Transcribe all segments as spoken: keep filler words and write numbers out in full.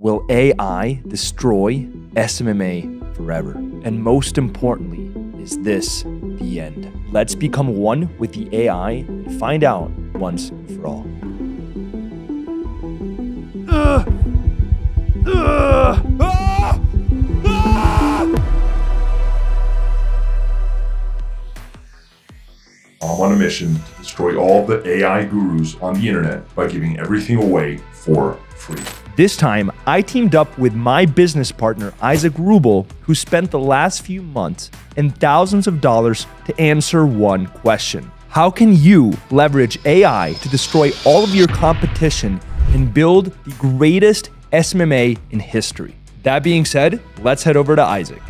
Will A I destroy S M M A forever? And most importantly, is this the end? Let's become one with the A I and find out once for all. Uh, uh, ah, ah. I'm on a mission to destroy all the A I gurus on the internet by giving everything away for free. This time, I teamed up with my business partner, Isaac Ruble, who spent the last few months and thousands of dollars to answer one question. How can you leverage A I to destroy all of your competition and build the greatest S M M A in history? That being said, let's head over to Isaac.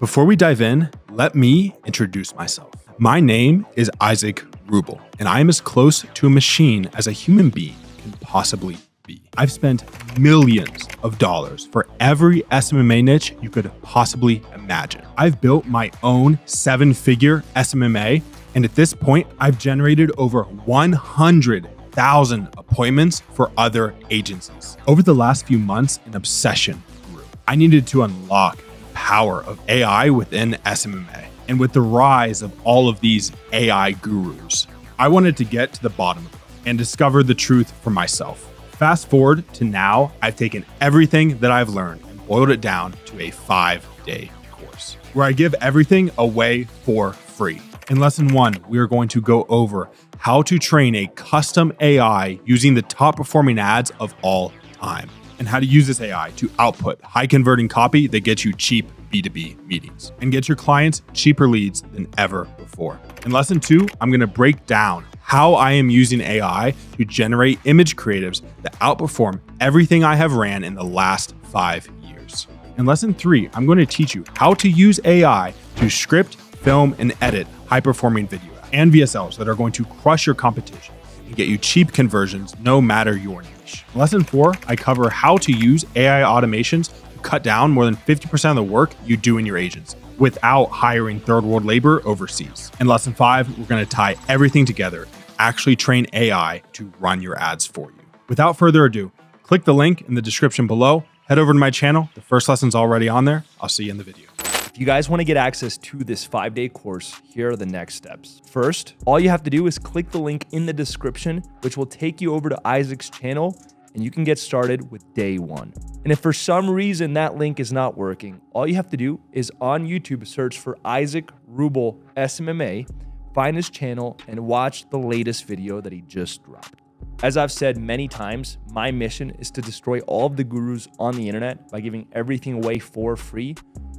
Before we dive in, let me introduce myself. My name is Isaac Ruble, and I am as close to a machine as a human being can possibly be. I've spent millions of dollars for every S M M A niche you could possibly imagine. I've built my own seven-figure S M M A, and at this point, I've generated over one hundred thousand appointments for other agencies. Over the last few months, an obsession grew. I needed to unlock the power of A I within S M M A, and with the rise of all of these A I gurus, I wanted to get to the bottom of it and discover the truth for myself. Fast forward to now, I've taken everything that I've learned and boiled it down to a five-day course where I give everything away for free. In lesson one, we are going to go over how to train a custom A I using the top performing ads of all time and how to use this A I to output high converting copy that gets you cheap B two B meetings and get your clients cheaper leads than ever before. In lesson two, I'm gonna break down how I am using A I to generate image creatives that outperform everything I have ran in the last five years. In lesson three, I'm going to teach you how to use A I to script, film, and edit high-performing video and V S Ls that are going to crush your competition and get you cheap conversions no matter your niche. In lesson four, I cover how to use A I automations to cut down more than fifty percent of the work you do in your agency without hiring third world labor overseas. In lesson five, we're going to tie everything together. Actually train A I to run your ads for you. Without further ado, click the link in the description below, head over to my channel. The first lesson's already on there. I'll see you in the video. If you guys want to get access to this five-day course, here are the next steps. First, all you have to do is click the link in the description, which will take you over to Isaac's channel, and you can get started with day one. And if for some reason that link is not working, all you have to do is on YouTube search for Isaac Ruble S M M A, find his channel, and watch the latest video that he just dropped. As I've said many times, my mission is to destroy all of the gurus on the internet by giving everything away for free.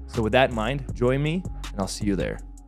So with that in mind, join me and I'll see you there.